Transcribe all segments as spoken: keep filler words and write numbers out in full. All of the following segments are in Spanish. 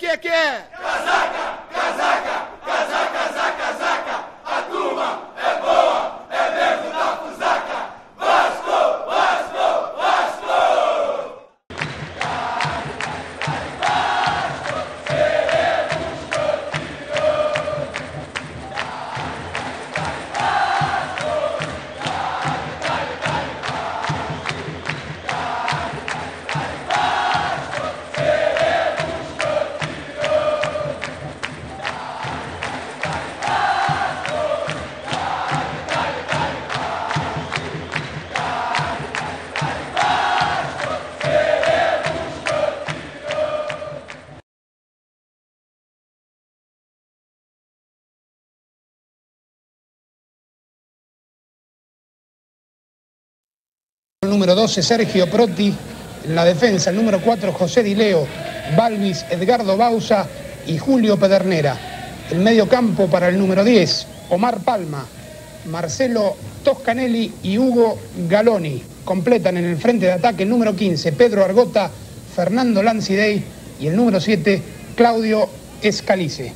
que que é? Casaca, casaca, casaca, casaca, casaca. A turma é boa, é mesmo da fusaca. Vasco, Vasco, Vasco. Vasco, seremos número doce, Sergio Protti, en la defensa, el número cuatro, José Di Leo, Balbis, Edgardo Bauza y Julio Pedernera. El medio campo para el número diez, Omar Palma, Marcelo Toscanelli y Hugo Gatoni. Completan en el frente de ataque el número quince, Pedro Argota, Fernando Lanzidey y el número siete, Claudio Scalise.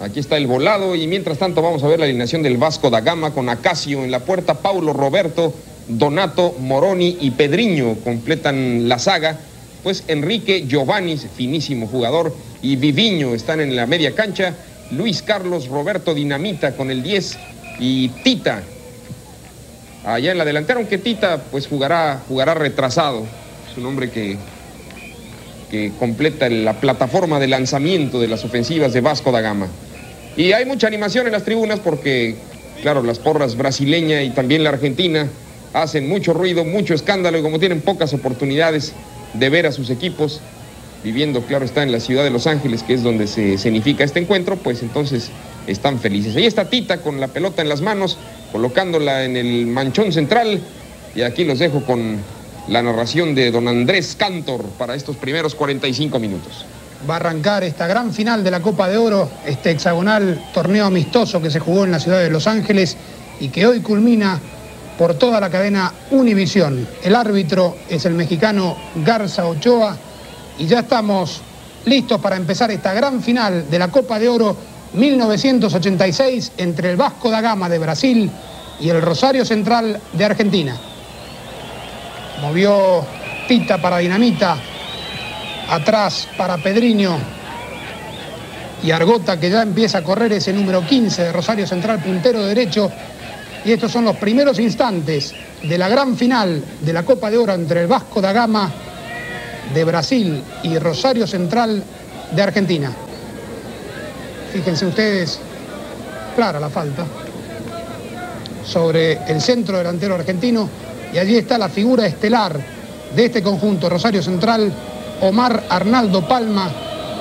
Aquí está el volado y mientras tanto vamos a ver la alineación del Vasco da Gama con Acácio en la puerta, Paulo Roberto, Donato, Morôni y Pedrinho completan la saga, pues Henrique, Geovani, finísimo jugador, y Vivinho están en la media cancha, Luis Carlos, Roberto Dinamite con el diez y Tita allá en la delantera, aunque Tita pues jugará, jugará retrasado, es un hombre que, que completa la plataforma de lanzamiento de las ofensivas de Vasco da Gama. Y hay mucha animación en las tribunas porque, claro, las porras brasileña y también la argentina hacen mucho ruido, mucho escándalo y como tienen pocas oportunidades de ver a sus equipos, viviendo, claro, está en la ciudad de Los Ángeles, que es donde se escenifica este encuentro, pues entonces están felices. Ahí está Tita con la pelota en las manos, colocándola en el manchón central y aquí los dejo con la narración de don Andrés Cantor para estos primeros cuarenta y cinco minutos. Va a arrancar esta gran final de la Copa de Oro, este hexagonal torneo amistoso que se jugó en la ciudad de Los Ángeles y que hoy culmina por toda la cadena Univisión. El árbitro es el mexicano Garza Ochoa y ya estamos listos para empezar esta gran final de la Copa de Oro mil novecientos ochenta y seis entre el Vasco da Gama de Brasil y el Rosario Central de Argentina. Movió Tita para Dinamita, atrás para Pedrinho y Argota, que ya empieza a correr ese número quince de Rosario Central, puntero derecho. Y estos son los primeros instantes de la gran final de la Copa de Oro entre el Vasco da Gama de Brasil y Rosario Central de Argentina. Fíjense ustedes, clara la falta sobre el centro delantero argentino. Y allí está la figura estelar de este conjunto Rosario Central, Omar Arnaldo Palma,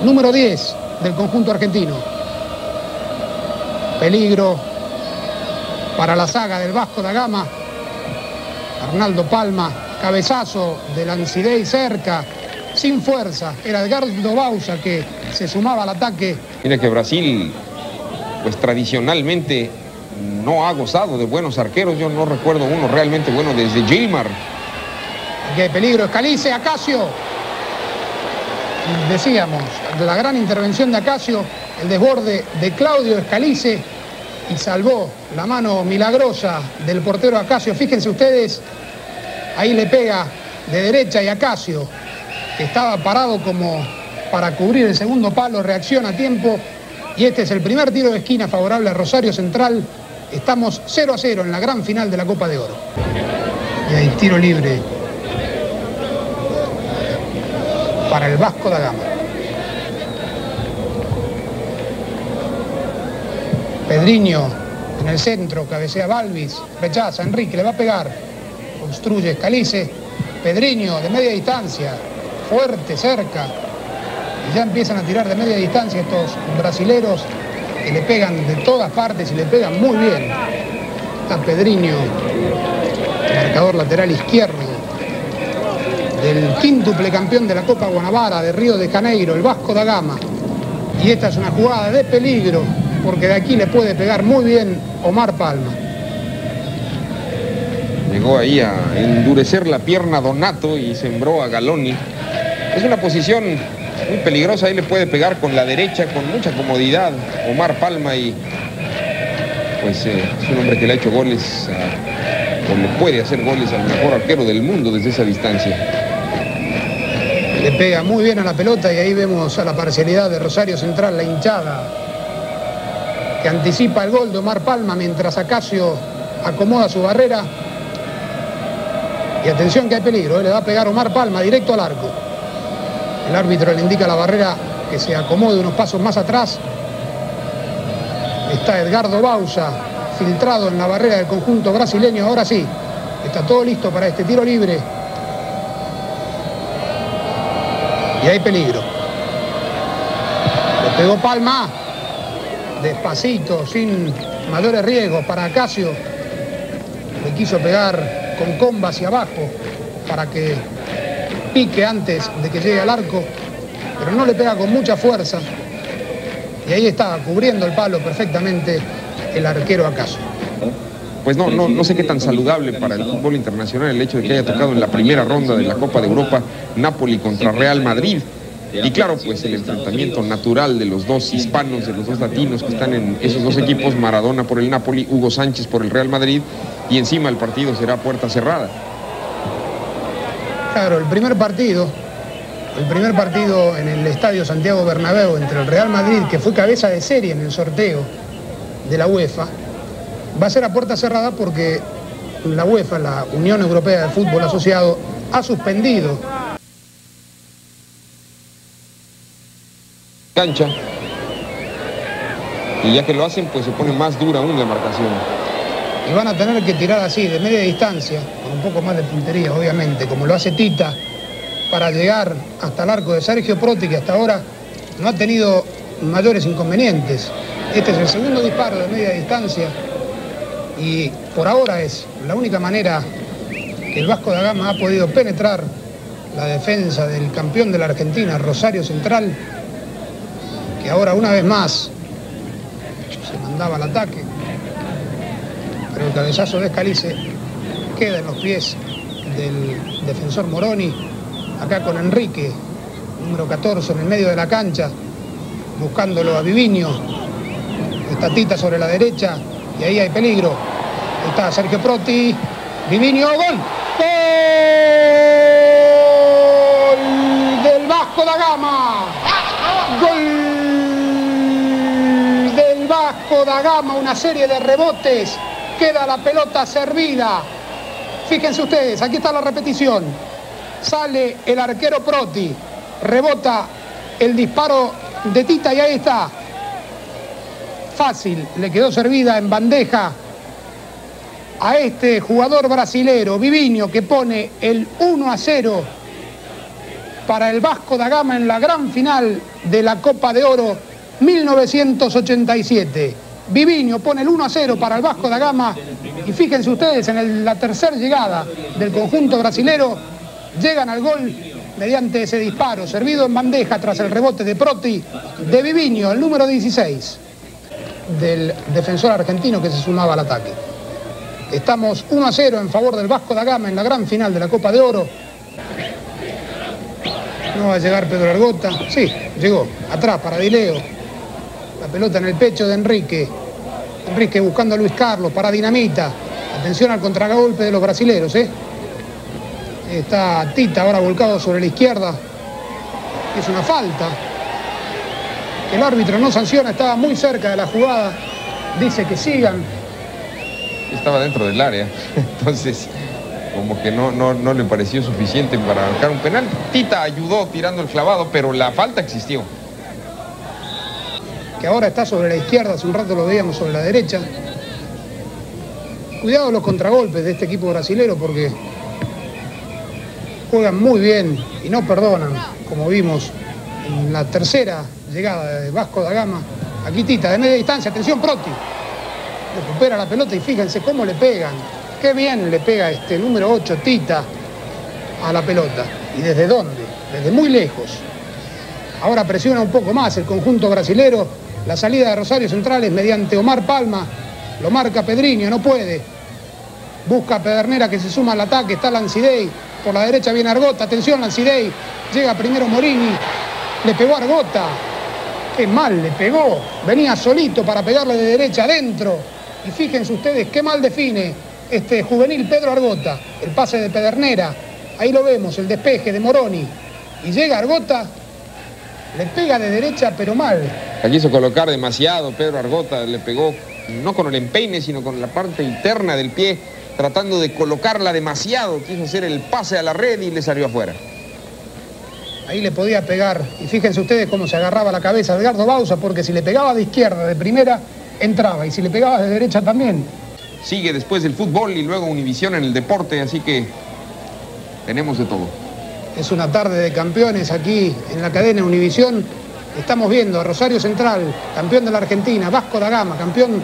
número diez del conjunto argentino. Peligro para la saga del Vasco da Gama. Arnaldo Palma, cabezazo de Lanzidey cerca, sin fuerza, era Edgardo Bauza que se sumaba al ataque. Mira que Brasil, pues tradicionalmente no ha gozado de buenos arqueros, yo no recuerdo uno realmente bueno desde Gilmar. Qué peligro, Scalise, Acácio. Decíamos, la gran intervención de Acácio, el desborde de Claudio Scalise, y salvó la mano milagrosa del portero Acácio. Fíjense ustedes, ahí le pega de derecha y Acácio, que estaba parado como para cubrir el segundo palo, reacciona a tiempo. Y este es el primer tiro de esquina favorable a Rosario Central. Estamos cero a cero en la gran final de la Copa de Oro. Y hay tiro libre para el Vasco da Gama. Pedrinho en el centro, cabecea Balbis, rechaza, Henrique le va a pegar, construye Scalise, Pedrinho de media distancia, fuerte, cerca, y ya empiezan a tirar de media distancia estos brasileros que le pegan de todas partes y le pegan muy bien. Está Pedrinho, marcador lateral izquierdo del quíntuple campeón de la Copa Guanabara de Río de Janeiro, el Vasco da Gama, y esta es una jugada de peligro, porque de aquí le puede pegar muy bien Omar Palma. Llegó ahí a endurecer la pierna Donato y sembró a Gatoni. Es una posición muy peligrosa. Ahí le puede pegar con la derecha con mucha comodidad Omar Palma, y pues eh, es un hombre que le ha hecho goles, a, o le puede hacer goles al mejor arquero del mundo desde esa distancia. Le pega muy bien a la pelota, y ahí vemos a la parcialidad de Rosario Central, la hinchada, que anticipa el gol de Omar Palma mientras Acácio acomoda su barrera. Y atención que hay peligro, ¿eh? Le va a pegar Omar Palma directo al arco. El árbitro le indica a la barrera que se acomode unos pasos más atrás. Está Edgardo Bauza filtrado en la barrera del conjunto brasileño. Ahora sí, está todo listo para este tiro libre. Y hay peligro. Lo pegó Palma. Despacito, sin mayores riesgos para Acácio. Le quiso pegar con comba hacia abajo para que pique antes de que llegue al arco. Pero no le pega con mucha fuerza. Y ahí está, cubriendo el palo perfectamente el arquero Acácio. Pues no, no, no sé qué tan saludable para el fútbol internacional el hecho de que haya tocado en la primera ronda de la Copa de Europa Napoli contra Real Madrid. Y claro, pues el enfrentamiento natural de los dos hispanos, de los dos latinos que están en esos dos equipos, Maradona por el Napoli, Hugo Sánchez por el Real Madrid, y encima el partido será puerta cerrada. Claro, el primer partido, el primer partido en el Estadio Santiago Bernabéu entre el Real Madrid, que fue cabeza de serie en el sorteo de la UEFA, va a ser a puerta cerrada porque la UEFA, la Unión Europea de Fútbol Asociado, ha suspendido. Cancha. Y ya que lo hacen, pues se pone más dura aún la marcación. Y van a tener que tirar así, de media distancia, con un poco más de puntería, obviamente, como lo hace Tita, para llegar hasta el arco de Sergio Protti, que hasta ahora no ha tenido mayores inconvenientes. Este es el segundo disparo de media distancia. Y por ahora es la única manera que el Vasco da Gama ha podido penetrar la defensa del campeón de la Argentina, Rosario Central, que ahora una vez más se mandaba al ataque. Pero el cabezazo de Scalise queda en los pies del defensor Morôni, acá con Henrique, número catorce, en el medio de la cancha, buscándolo a Vivinho. Está Tita sobre la derecha. Y ahí hay peligro. Está Sergio Protti. Vivinho, gol. Gol del Vasco da Gama. Gol del Vasco da Gama. Una serie de rebotes. Queda la pelota servida. Fíjense ustedes, aquí está la repetición. Sale el arquero Protti. Rebota el disparo de Tita y ahí está. Fácil, le quedó servida en bandeja a este jugador brasilero, Vivinho, que pone el uno a cero para el Vasco da Gama en la gran final de la Copa de Oro mil novecientos ochenta y siete. Vivinho pone el uno a cero para el Vasco da Gama, y fíjense ustedes, en el, la tercera llegada del conjunto brasilero, llegan al gol mediante ese disparo, servido en bandeja tras el rebote de Protti, de Vivinho, el número dieciséis. Del defensor argentino que se sumaba al ataque. Estamos uno a cero en favor del Vasco da Gama en la gran final de la Copa de Oro. No va a llegar Pedro Argota. Sí, llegó. Atrás para Di Leo. La pelota en el pecho de Henrique. Henrique buscando a Luis Carlos para Dinamita. Atención al contragolpe de los brasileros, ¿eh? Está Tita ahora volcado sobre la izquierda. Es una falta. El árbitro no sanciona, estaba muy cerca de la jugada. Dice que sigan. Estaba dentro del área. Entonces, como que no, no, no le pareció suficiente para marcar un penal. Tita ayudó tirando el clavado, pero la falta existió. Que ahora está sobre la izquierda, hace un rato lo veíamos sobre la derecha. Cuidado los contragolpes de este equipo brasilero porque juegan muy bien y no perdonan, como vimos en la tercera llegada de Vasco da Gama. Aquí Tita, de media distancia, atención Protti. Recupera la pelota y fíjense cómo le pegan. Qué bien le pega este número ocho, Tita, a la pelota. ¿Y desde dónde? Desde muy lejos. Ahora presiona un poco más el conjunto brasilero. La salida de Rosario Central es mediante Omar Palma. Lo marca Pedrinho, no puede. Busca a Pedernera que se suma al ataque. Está Lanzidey. Por la derecha viene Argota. Atención Lanzidey. Llega primero Morôni. Le pegó Argota. Qué mal le pegó. Venía solito para pegarle de derecha adentro. Y fíjense ustedes qué mal define este juvenil Pedro Argota. El pase de Pedernera. Ahí lo vemos, el despeje de Morôni. Y llega Argota. Le pega de derecha, pero mal. La quiso colocar demasiado Pedro Argota. Le pegó no con el empeine, sino con la parte interna del pie. Tratando de colocarla demasiado. Quiso hacer el pase a la red y le salió afuera. Ahí le podía pegar. Y fíjense ustedes cómo se agarraba la cabeza Edgardo Bauza. Porque si le pegaba de izquierda, de primera, entraba. Y si le pegaba de derecha también. Sigue después el fútbol y luego Univisión en el deporte. Así que tenemos de todo. Es una tarde de campeones aquí en la cadena Univisión. Estamos viendo a Rosario Central, campeón de la Argentina, Vasco da Gama, campeón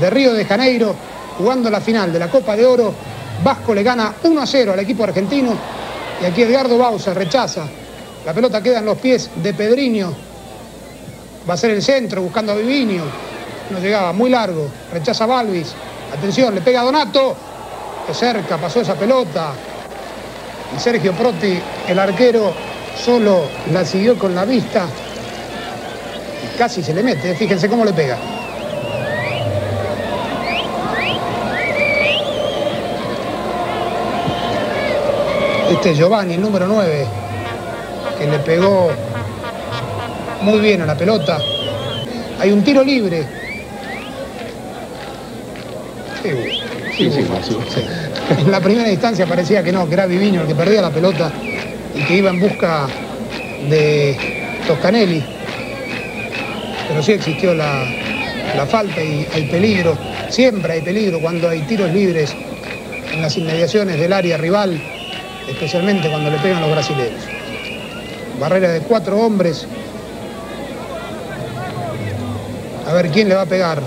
de Río de Janeiro, jugando la final de la Copa de Oro. Vasco le gana uno a cero al equipo argentino. Y aquí Edgardo Bauza rechaza. La pelota queda en los pies de Pedrinho. Va a ser el centro buscando a Vivinho. No llegaba, muy largo. Rechaza Balbis. Atención, le pega a Donato. De cerca pasó esa pelota. Y Sergio Protti, el arquero, solo la siguió con la vista. Y casi se le mete, fíjense cómo le pega. Este es Geovani, el número nueve, que le pegó muy bien a la pelota. Hay un tiro libre. Sí, sí, sí, sí. Sí. En la primera instancia parecía que no, que era Vivinho el que perdía la pelota y que iba en busca de Toscanelli. Pero sí existió la, la falta y hay peligro. Siempre hay peligro cuando hay tiros libres en las inmediaciones del área rival, especialmente cuando le pegan los brasileños. Barrera de cuatro hombres. A ver quién le va a pegar.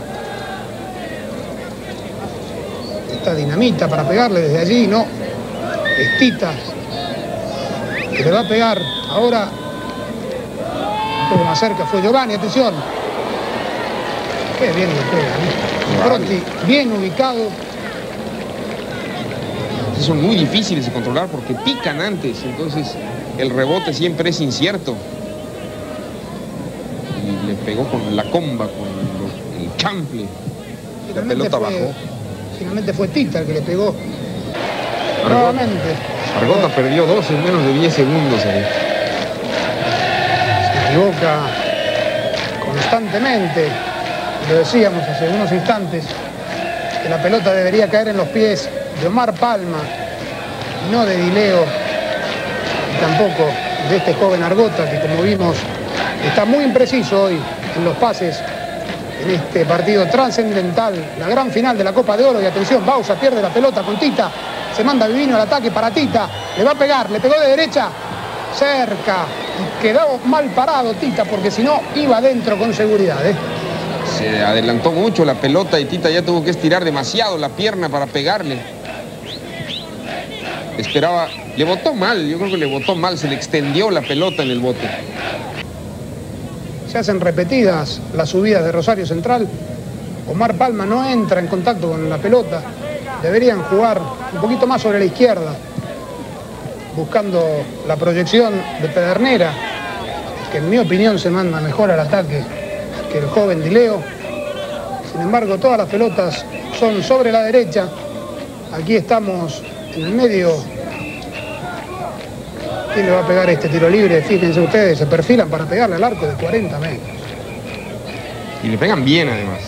Está Dinamita para pegarle desde allí, no. Es Tita, que le va a pegar ahora. Un poco más cerca fue Geovani, atención. Qué bien le pega, ¿no? Protti, bien ubicado. Son muy difíciles de controlar porque pican antes, entonces el rebote siempre es incierto. Y le pegó con la comba, con el chample. La pelota fue, bajó. Finalmente fue Tita el que le pegó. Argota, nuevamente. Argota perdió dos en menos de diez segundos ahí. Se equivoca constantemente. Lo decíamos hace unos instantes, que la pelota debería caer en los pies de Omar Palma, no de Di Leo, y tampoco de este joven Argota, que como vimos está muy impreciso hoy en los pases en este partido trascendental, la gran final de la Copa de Oro. Y atención, Bauza pierde la pelota con Tita, se manda Vivinho al ataque para Tita, le va a pegar, le pegó de derecha, cerca, y quedó mal parado Tita, porque si no iba adentro con seguridad, ¿eh? Se adelantó mucho la pelota y Tita ya tuvo que estirar demasiado la pierna para pegarle. Esperaba, le botó mal, yo creo que le botó mal, se le extendió la pelota en el bote. Se hacen repetidas las subidas de Rosario Central. Omar Palma no entra en contacto con la pelota. Deberían jugar un poquito más sobre la izquierda, buscando la proyección de Pedernera, que en mi opinión se manda mejor al ataque que el joven Di Leo. Sin embargo, todas las pelotas son sobre la derecha. Aquí estamos en el medio. ¿Quién le va a pegar este tiro libre? Fíjense ustedes, se perfilan para pegarle al arco de cuarenta metros. Y le pegan bien, además.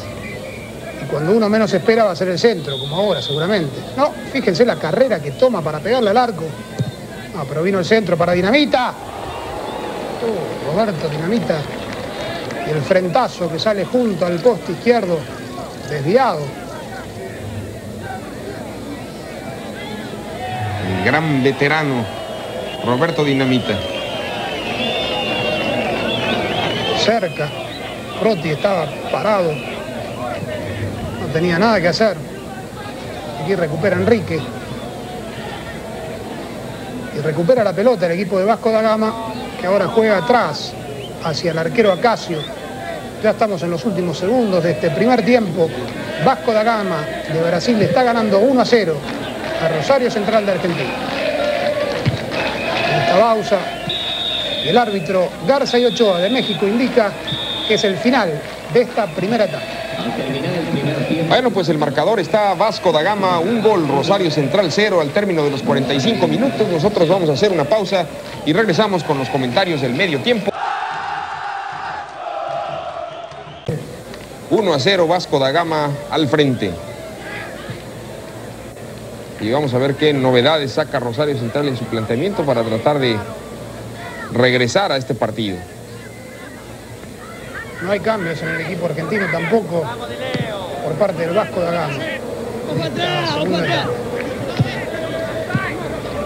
Y cuando uno menos espera va a ser el centro, como ahora seguramente. No, fíjense la carrera que toma para pegarle al arco. No, pero vino el centro para Dinamita. Oh, Roberto Dinamita. Y el frentazo que sale junto al poste izquierdo, desviado. El gran veterano, Roberto Dinamita. Cerca, Protti estaba parado. No tenía nada que hacer. Aquí recupera Henrique. Y recupera la pelota el equipo de Vasco da Gama, que ahora juega atrás, hacia el arquero Acácio. Ya estamos en los últimos segundos de este primer tiempo. Vasco da Gama de Brasil le está ganando uno a cero a Rosario Central de Argentina. Está Bauza, El árbitro Garza Y Ochoa de México indica que es el final de esta primera etapa. Bueno, pues el marcador está Vasco da Gama, un gol, Rosario Central cero al término de los cuarenta y cinco minutos. Nosotros vamos a hacer una pausa y regresamos con los comentarios del medio tiempo. uno a cero Vasco da Gama al frente. Y vamos a ver qué novedades saca Rosario Central en su planteamiento para tratar de regresar a este partido. No hay cambios en el equipo argentino tampoco por parte del Vasco da Gama.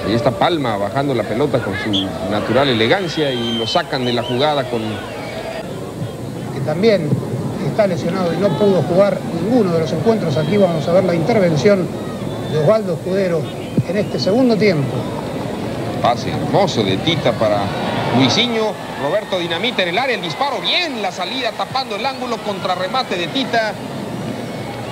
Y está Palma bajando la pelota con su natural elegancia y lo sacan de la jugada con... Que también está lesionado y no pudo jugar ninguno de los encuentros. Aquí vamos a ver la intervención de Osvaldo Escudero en este segundo tiempo. Pase hermoso de Tita para Luisinho, Roberto Dinamite en el área, el disparo, bien, la salida tapando el ángulo, contrarremate de Tita.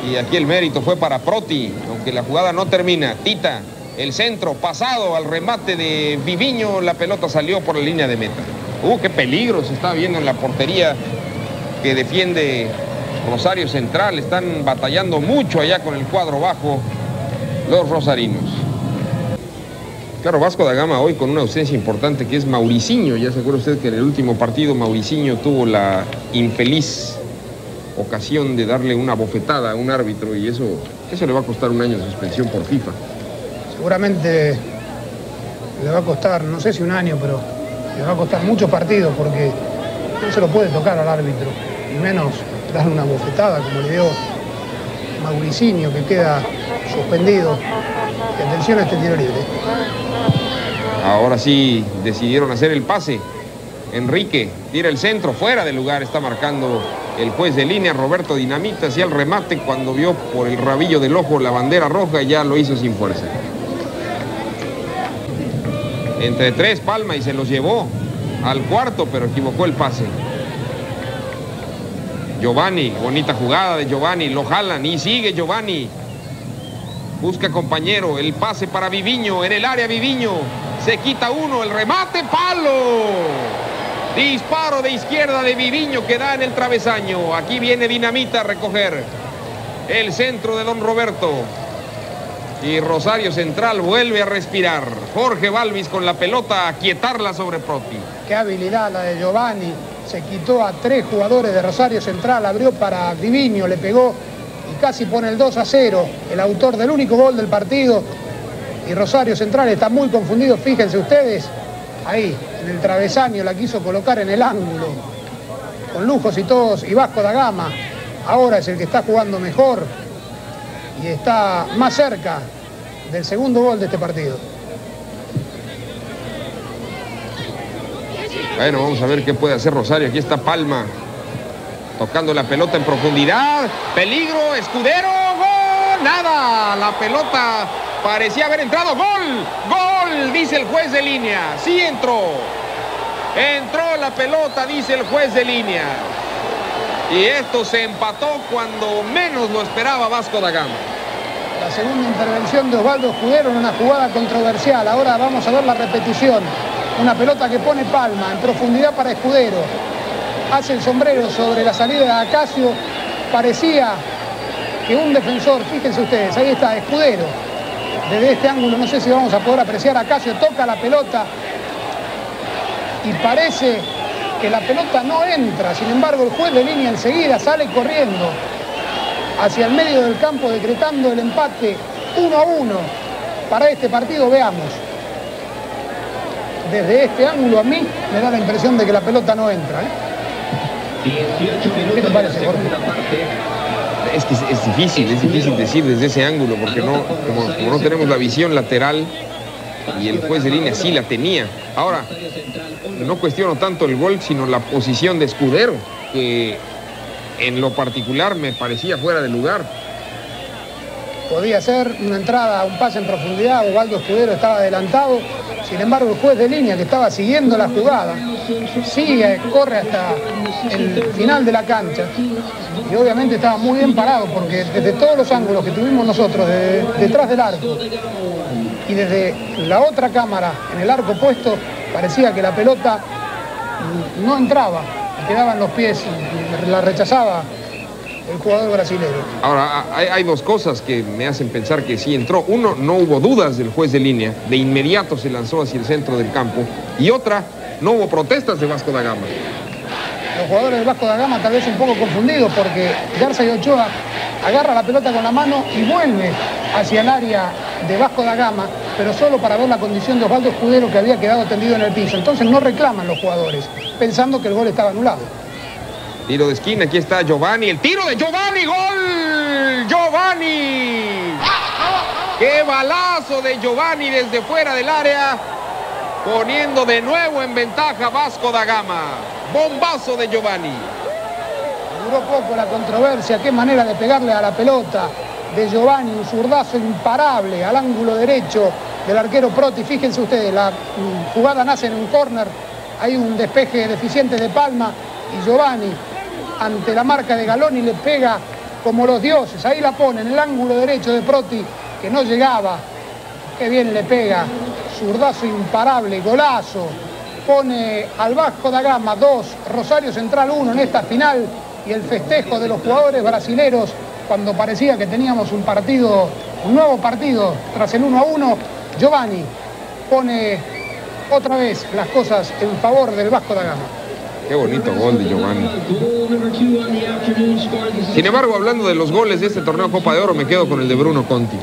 Y aquí el mérito fue para Protti, aunque la jugada no termina. Tita, el centro, pasado al remate de Vivinho, la pelota salió por la línea de meta. ¡Uh, qué peligro se está viendo en la portería que defiende Rosario Central! Están batallando mucho allá con el cuadro bajo los rosarinos. Claro, Vasco da Gama hoy con una ausencia importante que es Mauriciño. Ya se acuerda usted que en el último partido Mauriciño tuvo la infeliz ocasión de darle una bofetada a un árbitro y eso, eso le va a costar un año de suspensión por FIFA. Seguramente le va a costar, no sé si un año, pero le va a costar muchos partidos porque no se lo puede tocar al árbitro, y menos darle una bofetada como le dio Mauriciño, que queda suspendido. Atención a este tiro libre. Ahora sí decidieron hacer el pase. Henrique tira el centro, fuera de lugar, está marcando el juez de línea. Roberto Dinamita hacía el remate cuando vio por el rabillo del ojo la bandera roja y ya lo hizo sin fuerza. Entre tres, Palma, y se los llevó al cuarto, pero equivocó el pase. Geovani, bonita jugada de Geovani, lo jalan y sigue Geovani. Busca compañero, el pase para Vivinho, en el área Vivinho, se quita uno, el remate, palo. Disparo de izquierda de Vivinho que da en el travesaño. Aquí viene Dinamita a recoger el centro de don Roberto. Y Rosario Central vuelve a respirar. Jorge Balbis con la pelota, a quietarla sobre Protti. Qué habilidad la de Geovani, se quitó a tres jugadores de Rosario Central, abrió para Vivinho, le pegó. Casi pone el dos a cero, el autor del único gol del partido. Y Rosario Central está muy confundido, fíjense ustedes. Ahí, en el travesaño, la quiso colocar en el ángulo. Con lujos y todos, y Vasco da Gama ahora es el que está jugando mejor y está más cerca del segundo gol de este partido. Bueno, vamos a ver qué puede hacer Rosario. Aquí está Palma, tocando la pelota en profundidad, peligro, Escudero, gol, nada, la pelota parecía haber entrado, gol, gol, dice el juez de línea, sí entró, entró la pelota, dice el juez de línea, y esto se empató cuando menos lo esperaba Vasco da Gama. La segunda intervención de Osvaldo Escudero en una jugada controversial, ahora vamos a ver la repetición, una pelota que pone Palma en profundidad para Escudero. Hace el sombrero sobre la salida de Acácio. Parecía que un defensor, fíjense ustedes, ahí está Escudero. Desde este ángulo no sé si vamos a poder apreciar. Acácio toca la pelota y parece que la pelota no entra. Sin embargo, el juez de línea enseguida sale corriendo hacia el medio del campo decretando el empate uno a uno para este partido. Veamos. Desde este ángulo a mí me da la impresión de que la pelota no entra, ¿eh? ¿Qué te parece, Jorge? Es que es, es difícil, es difícil decir desde ese ángulo, porque no, como, como no tenemos la visión lateral, y el juez de línea sí la tenía. Ahora, no cuestiono tanto el gol, sino la posición de Escudero, que en lo particular me parecía fuera de lugar. Podía ser una entrada, un pase en profundidad, Osvaldo Escudero estaba adelantado. Sin embargo, el juez de línea que estaba siguiendo la jugada sigue, corre hasta el final de la cancha y obviamente estaba muy bien parado porque desde todos los ángulos que tuvimos nosotros, de, detrás del arco y desde la otra cámara en el arco opuesto, parecía que la pelota no entraba, quedaban los pies, la rechazaba el jugador brasileño. Ahora, hay, hay dos cosas que me hacen pensar que sí entró. Uno, no hubo dudas del juez de línea, de inmediato se lanzó hacia el centro del campo. Y otra, no hubo protestas de Vasco da Gama. Los jugadores de Vasco da Gama tal vez un poco confundidos, porque Garza y Ochoa agarra la pelota con la mano y vuelve hacia el área de Vasco da Gama, pero solo para ver la condición de Osvaldo Escudero, que había quedado tendido en el piso. Entonces no reclaman los jugadores, pensando que el gol estaba anulado. Tiro de esquina, aquí está Geovani, el tiro de Geovani, gol, Geovani. ¡Qué balazo de Geovani desde fuera del área! Poniendo de nuevo en ventaja Vasco da Gama. Bombazo de Geovani. Duró poco la controversia, qué manera de pegarle a la pelota de Geovani, un zurdazo imparable al ángulo derecho del arquero Protti. Fíjense ustedes, la jugada nace en un córner, hay un despeje deficiente de Palma y Geovani, ante la marca de Galoni, le pega como los dioses. Ahí la pone en el ángulo derecho de Protti, que no llegaba. Qué bien le pega, zurdazo imparable, golazo. Pone al Vasco da Gama dos, Rosario Central uno en esta final. Y el festejo de los jugadores brasileros, cuando parecía que teníamos un partido, un nuevo partido, tras el uno a uno, Geovani pone otra vez las cosas en favor del Vasco da Gama. Qué bonito gol de Geovani. Sin embargo, hablando de los goles de este torneo Copa de Oro, me quedo con el de Bruno Conti.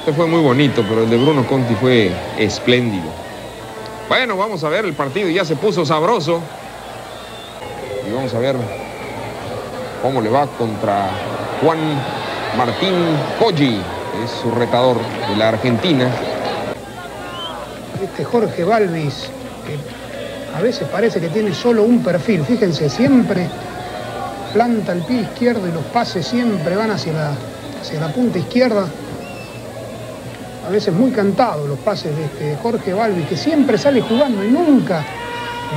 Este fue muy bonito, pero el de Bruno Conti fue espléndido. Bueno, vamos a ver, el partido ya se puso sabroso. Y vamos a ver cómo le va contra Juan Martín Poggi, que es su retador de la Argentina. Este Jorge Balbis, que a veces parece que tiene solo un perfil. Fíjense, siempre planta el pie izquierdo y los pases siempre van hacia la, hacia la punta izquierda. A veces muy cantados los pases de este Jorge Balbis, que siempre sale jugando y nunca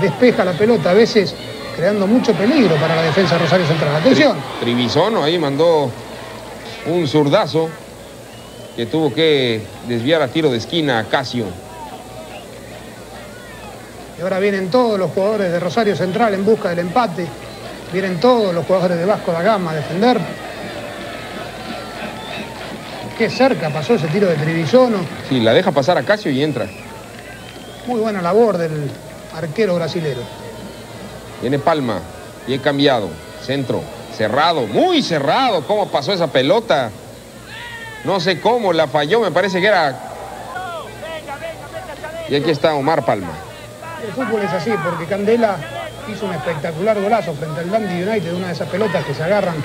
despeja la pelota. A veces creando mucho peligro para la defensa de Rosario Central. ¡Atención! Tri Trivisono ahí mandó un zurdazo que tuvo que desviar a tiro de esquina a Acácio. Y ahora vienen todos los jugadores de Rosario Central en busca del empate. Vienen todos los jugadores de Vasco da Gama a defender. Qué cerca pasó ese tiro de Trivisono. Sí, la deja pasar a Acácio y entra. Muy buena labor del arquero brasilero. Viene Palma, bien cambiado, centro, cerrado, muy cerrado. ¿Cómo pasó esa pelota? No sé cómo, la falló, me parece que era... Y aquí está Omar Palma. El fútbol es así, porque Candela hizo un espectacular golazo frente al Dundee United, una de esas pelotas que se agarran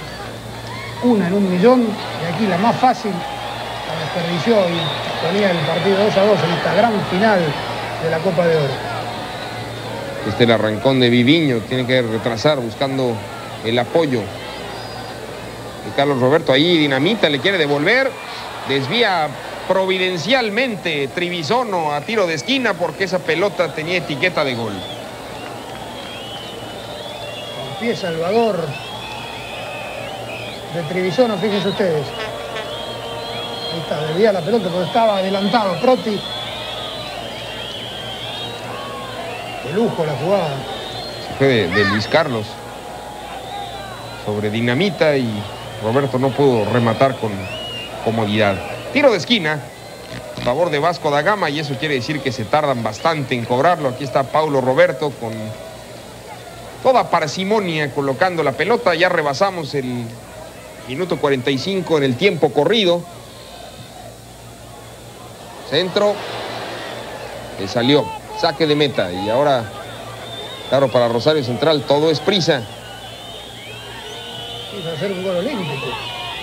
una en un millón, y aquí la más fácil, la desperdició y ponía el partido dos a dos en esta gran final de la Copa de Oro. Este es el arrancón de Vivinho, tiene que retrasar buscando el apoyo de Carlos Roberto. Ahí Dinamita le quiere devolver, desvía providencialmente Trivisono a tiro de esquina, porque esa pelota tenía etiqueta de gol. Con pie salvador de Trivisono, fíjense ustedes. Ahí está, desvía la pelota porque estaba adelantado Protti. De lujo la jugada. Se fue de, de Luis Carlos sobre Dinamita y Roberto no pudo rematar con comodidad. Tiro de esquina a favor de Vasco da Gama, y eso quiere decir que se tardan bastante en cobrarlo. Aquí está Paulo Roberto con toda parsimonia colocando la pelota. Ya rebasamos el minuto cuarenta y cinco en el tiempo corrido. Centro. Le salió. Saque de meta, y ahora, claro, para Rosario Central todo es prisa. Vamos a hacer un gol olímpico.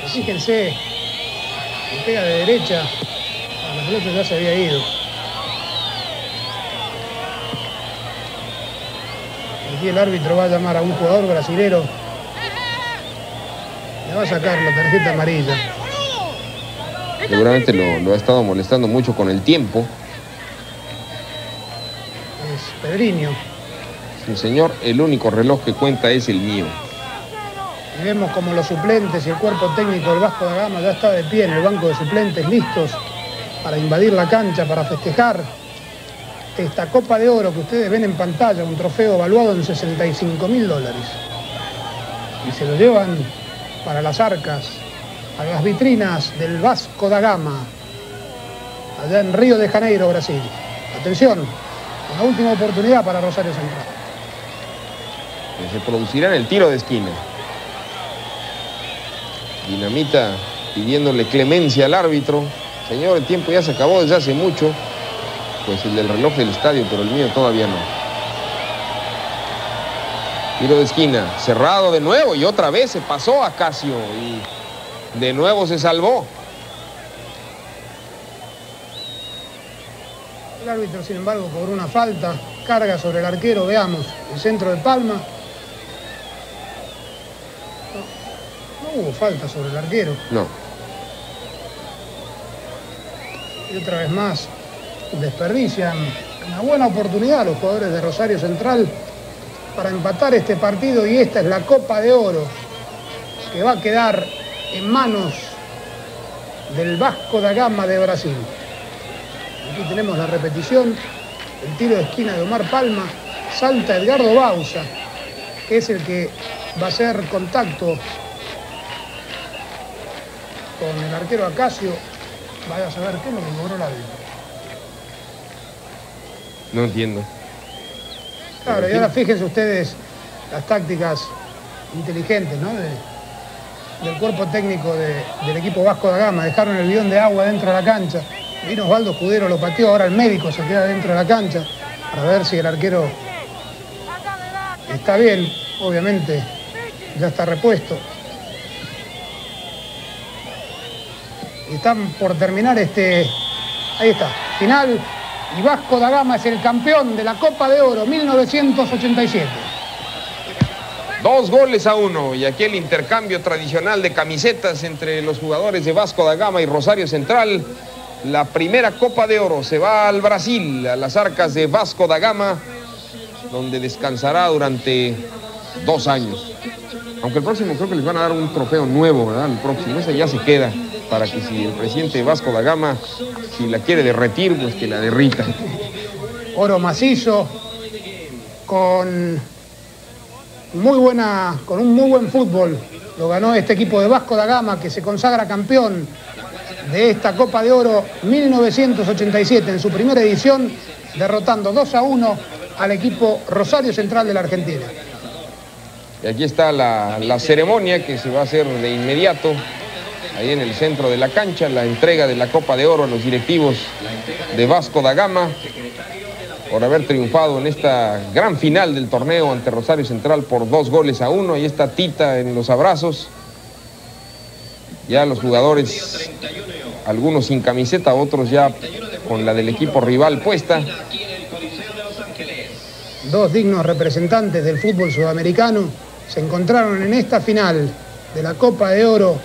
Fíjense, le pega de derecha, a la pelota ya se había ido. Aquí el árbitro va a llamar a un jugador brasilero. Le va a sacar la tarjeta amarilla. Seguramente lo, lo ha estado molestando mucho con el tiempo. Pedrinho. Sí, señor, el único reloj que cuenta es el mío. Y vemos como los suplentes y el cuerpo técnico del Vasco da Gama ya está de pie en el banco de suplentes, listos para invadir la cancha, para festejar esta Copa de Oro que ustedes ven en pantalla, un trofeo valuado en sesenta y cinco mil dólares. Y se lo llevan para las arcas, a las vitrinas del Vasco da Gama, allá en Río de Janeiro, Brasil. Atención, una última oportunidad para Rosario Central. Se producirá en el tiro de esquina. Dinamita pidiéndole clemencia al árbitro. Señor, el tiempo ya se acabó desde hace mucho. Pues el del reloj del estadio, pero el mío todavía no. Tiro de esquina, cerrado de nuevo y otra vez se pasó a Acácio y de nuevo se salvó. El árbitro, sin embargo, cobró una falta, carga sobre el arquero, veamos, el centro de Palma. No, no hubo falta sobre el arquero. No. Y otra vez más desperdician una buena oportunidad los jugadores de Rosario Central para empatar este partido, y esta es la Copa de Oro que va a quedar en manos del Vasco da Gama de Brasil. Aquí tenemos la repetición, el tiro de esquina de Omar Palma, salta Edgardo Bauza, que es el que va a hacer contacto con el arquero Acácio. Vaya a saber qué es lo que logró la vida. No entiendo. Claro, y ahora fíjense ustedes las tácticas inteligentes, ¿no? De, del cuerpo técnico de, del equipo Vasco da Gama. Dejaron el bidón de agua dentro de la cancha. Vino Osvaldo Escudero, lo pateó. Ahora el médico se queda dentro de la cancha para ver si el arquero está bien. Obviamente ya está repuesto. Y están por terminar este... Ahí está, final. Y Vasco da Gama es el campeón de la Copa de Oro mil novecientos ochenta y siete. Dos goles a uno. Y aquí el intercambio tradicional de camisetas entre los jugadores de Vasco da Gama y Rosario Central. La primera Copa de Oro se va al Brasil, a las arcas de Vasco da Gama, donde descansará durante dos años. Aunque el próximo creo que les van a dar un trofeo nuevo, ¿verdad? El próximo, ese ya se queda, para que si el presidente Vasco da Gama, si la quiere derretir, pues que la derrita. Oro macizo, con, muy buena, con un muy buen fútbol. Lo ganó este equipo de Vasco da Gama, que se consagra campeón de esta Copa de Oro mil novecientos ochenta y siete, en su primera edición, derrotando dos a uno al equipo Rosario Central de la Argentina. Y aquí está la, la ceremonia que se va a hacer de inmediato, ahí en el centro de la cancha, la entrega de la Copa de Oro a los directivos de Vasco da Gama por haber triunfado en esta gran final del torneo ante Rosario Central por dos goles a uno. Ahí está Tita en los abrazos. Ya los jugadores, algunos sin camiseta, otros ya con la del equipo rival puesta. Dos dignos representantes del fútbol sudamericano se encontraron en esta final de la Copa de Oro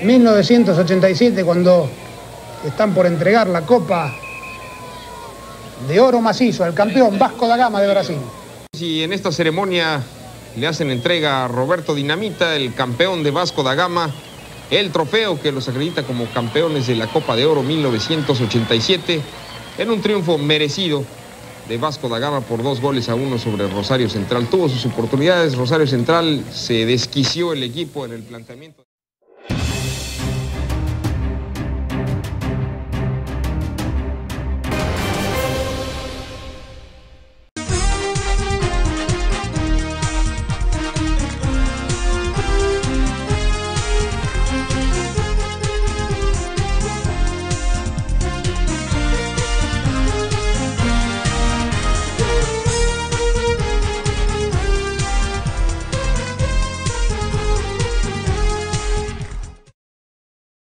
mil novecientos ochenta y siete, cuando están por entregar la Copa de Oro macizo al campeón Vasco da Gama de Brasil. Y en esta ceremonia le hacen entrega a Roberto Dinamita, el campeón de Vasco da Gama, el trofeo que los acredita como campeones de la Copa de Oro mil novecientos ochenta y siete, en un triunfo merecido de Vasco da Gama por dos goles a uno sobre Rosario Central. Tuvo sus oportunidades Rosario Central, se desquició el equipo en el planteamiento.